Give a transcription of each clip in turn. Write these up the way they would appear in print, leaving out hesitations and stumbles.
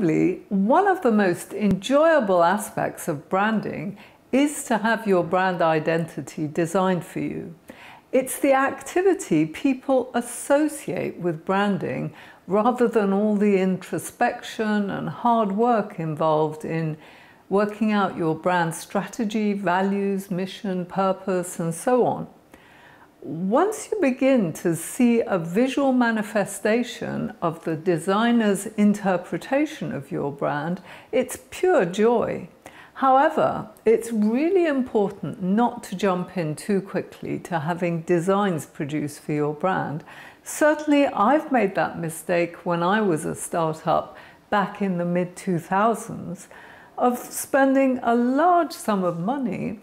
possibly one of the most enjoyable aspects of branding is to have your brand identity designed for you. It's the activity people associate with branding rather than all the introspection and hard work involved in working out your brand strategy, values, mission, purpose, and so on. Once you begin to see a visual manifestation of the designer's interpretation of your brand, it's pure joy. However, it's really important not to jump in too quickly to having designs produced for your brand. Certainly, I've made that mistake when I was a startup back in the mid-2000s of spending a large sum of money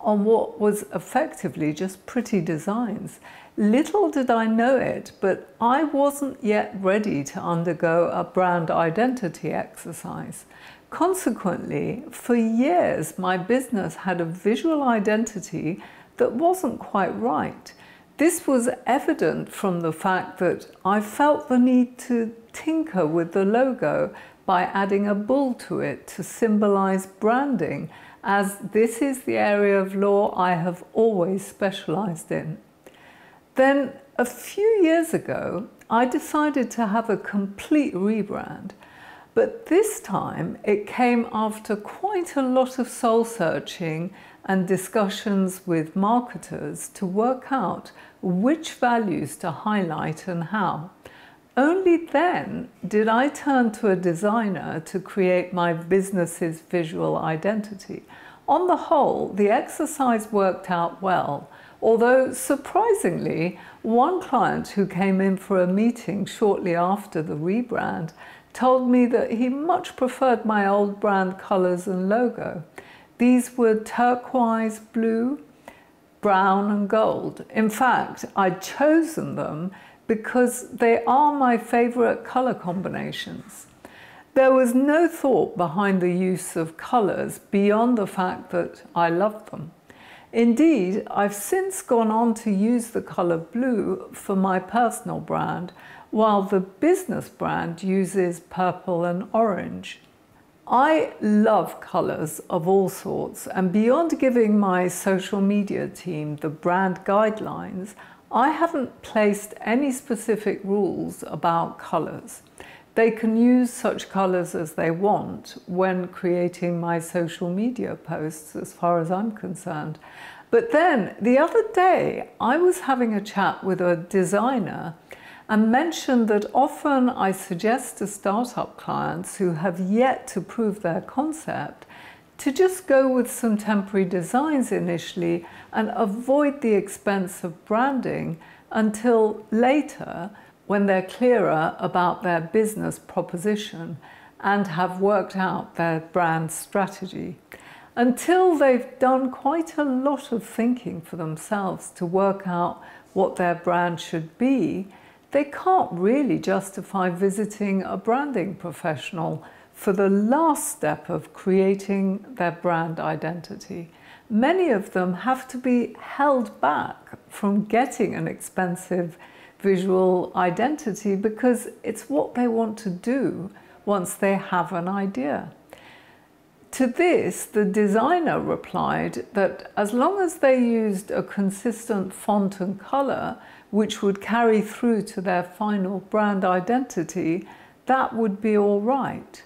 on what was effectively just pretty designs. Little did I know it, but I wasn't yet ready to undergo a brand identity exercise. Consequently, for years, my business had a visual identity that wasn't quite right. This was evident from the fact that I felt the need to tinker with the logo by adding a bull to it to symbolize branding, as this is the area of law I have always specialized in. Then a few years ago, I decided to have a complete rebrand, but this time it came after quite a lot of soul searching and discussions with marketers to work out which values to highlight and how. Only then did I turn to a designer to create my business's visual identity. On the whole, the exercise worked out well, although surprisingly, one client who came in for a meeting shortly after the rebrand told me that he much preferred my old brand colors and logo. These were turquoise, blue, brown, and gold. In fact, I'd chosen them because they are my favorite color combinations. There was no thought behind the use of colors beyond the fact that I loved them. Indeed, I've since gone on to use the color blue for my personal brand, while the business brand uses purple and orange. I love colors of all sorts, and beyond giving my social media team the brand guidelines, I haven't placed any specific rules about colours. They can use such colours as they want when creating my social media posts, as far as I'm concerned. But then, the other day, I was having a chat with a designer and mentioned that often I suggest to startup clients who have yet to prove their concept to just go with some temporary designs initially and avoid the expense of branding until later when they're clearer about their business proposition and have worked out their brand strategy. Until they've done quite a lot of thinking for themselves to work out what their brand should be, they can't really justify visiting a branding professional for the last step of creating their brand identity. Many of them have to be held back from getting an expensive visual identity because it's what they want to do once they have an idea. To this, the designer replied that as long as they used a consistent font and color, which would carry through to their final brand identity, that would be all right.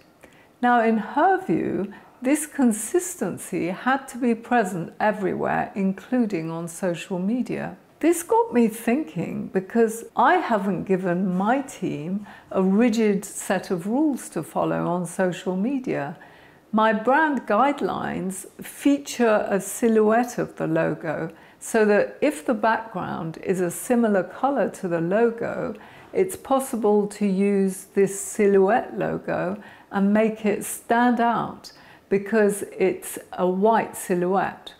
Now, in her view, this consistency had to be present everywhere, including on social media. This got me thinking because I haven't given my team a rigid set of rules to follow on social media. My brand guidelines feature a silhouette of the logo so that if the background is a similar color to the logo, it's possible to use this silhouette logo and make it stand out because it's a white silhouette.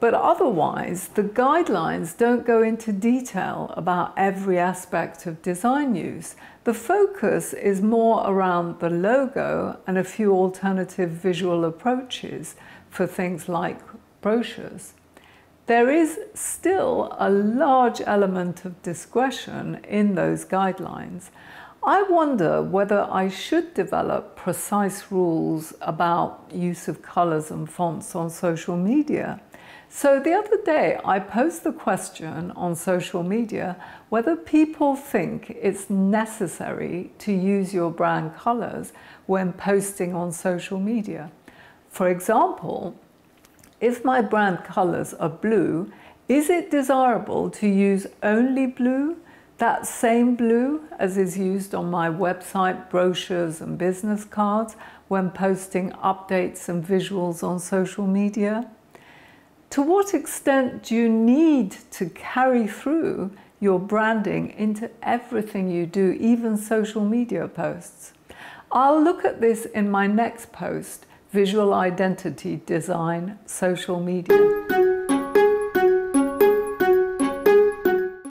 But otherwise, the guidelines don't go into detail about every aspect of design use. The focus is more around the logo and a few alternative visual approaches for things like brochures. There is still a large element of discretion in those guidelines. I wonder whether I should develop precise rules about use of colours and fonts on social media. So the other day I posed the question on social media whether people think it's necessary to use your brand colours when posting on social media. For example, if my brand colours are blue, is it desirable to use only blue? That same blue as is used on my website, brochures and business cards when posting updates and visuals on social media? To what extent do you need to carry through your branding into everything you do, even social media posts? I'll look at this in my next post, Visual Identity Design, Social Media.